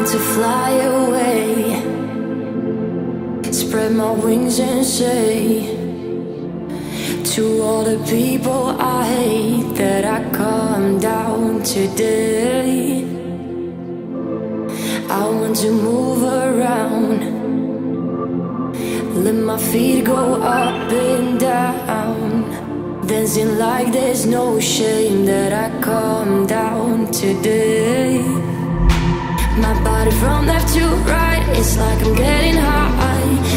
want to fly away, spread my wings and say to all the people I hate that I calm down today. I want to move around, let my feet go up and down, dancing like there's no shame that I calm down today. My body from left to right, it's like I'm getting high.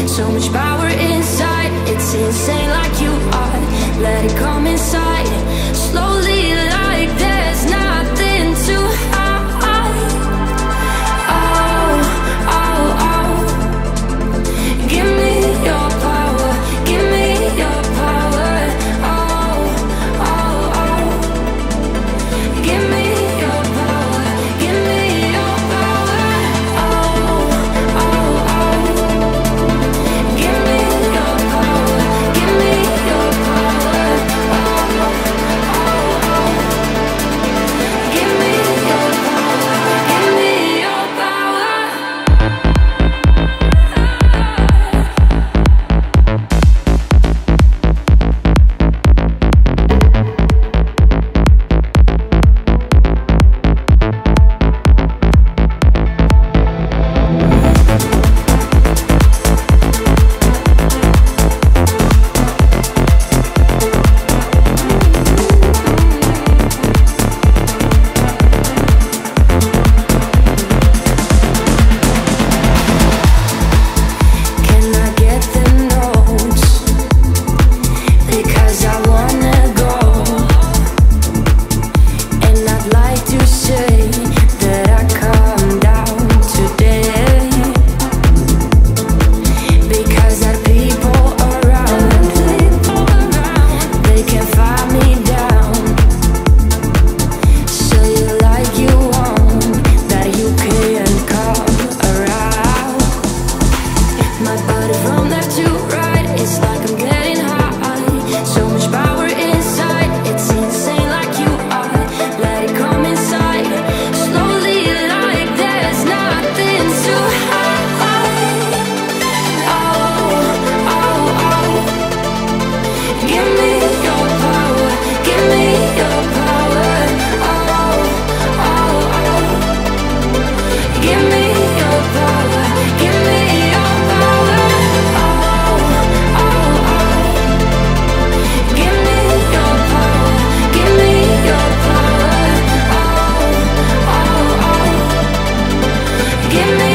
So much power inside, it's insane like you are. Let it come inside, slowly like there's nothing to hide. Oh, oh, oh, give me your power, give me your power. Oh, oh, oh, give me your power, give me your power. Oh, oh, oh, give me your power, give me your power. Oh, oh, oh, give me your power, give me your power. Can I get the notes? Because I wanna go, and I'd like to say that I calm down today, because there are people around, they can find me down. So you like you want that you can't come around. My body from left to right, it's like I'm getting high. So much power inside, it's insane like you are. Let it come inside, slowly like there's nothing to hide. Oh, oh, oh, give me your power, give me your power. Oh, oh, oh, give me your power, give me your power. Oh, oh, oh, give me your power, give me your power. Oh, oh, oh, give me